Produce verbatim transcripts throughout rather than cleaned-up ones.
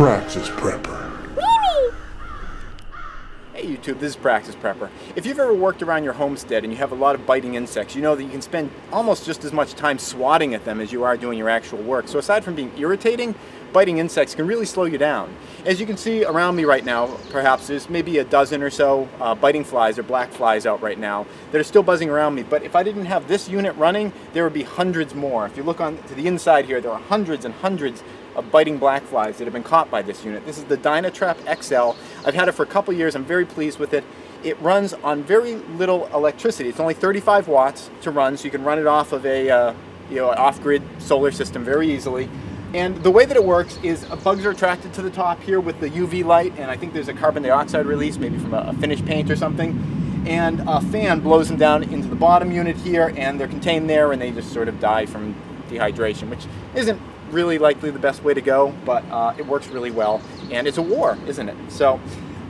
Praxis Prepper. Wee-wee. Hey YouTube, this is Praxis Prepper. If you've ever worked around your homestead and you have a lot of biting insects, you know that you can spend almost just as much time swatting at them as you are doing your actual work. So aside from being irritating, biting insects can really slow you down. As you can see around me right now, perhaps there's maybe a dozen or so uh, biting flies or black flies out right now that are still buzzing around me, but if I didn't have this unit running, there would be hundreds more. If you look on to the inside here, there are hundreds and hundreds of biting black flies that have been caught by this unit. This is the Dynatrap X L. I've had it for a couple years. I'm very pleased with it. It runs on very little electricity. It's only thirty-five watts to run, so you can run it off of a uh, you know, an off-grid solar system very easily. And the way that it works is bugs are attracted to the top here with the U V light, and I think there's a carbon dioxide release, maybe from a finished paint or something, and a fan blows them down into the bottom unit here, and they're contained there, and they just sort of die from dehydration, which isn't really likely the best way to go, but uh, it works really well, and it's a war, isn't it? So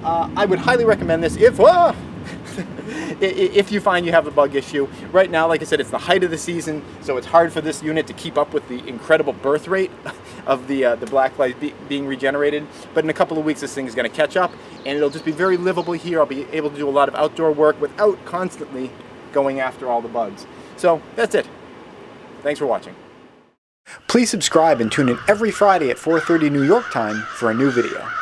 uh, I would highly recommend this if... Uh, if you find you have a bug issue. Right now, like I said, it's the height of the season, so it's hard for this unit to keep up with the incredible birth rate of the, uh, the black flies be being regenerated. But in a couple of weeks, this thing is going to catch up, and it'll just be very livable here. I'll be able to do a lot of outdoor work without constantly going after all the bugs. So that's it. Thanks for watching. Please subscribe and tune in every Friday at four thirty New York time for a new video.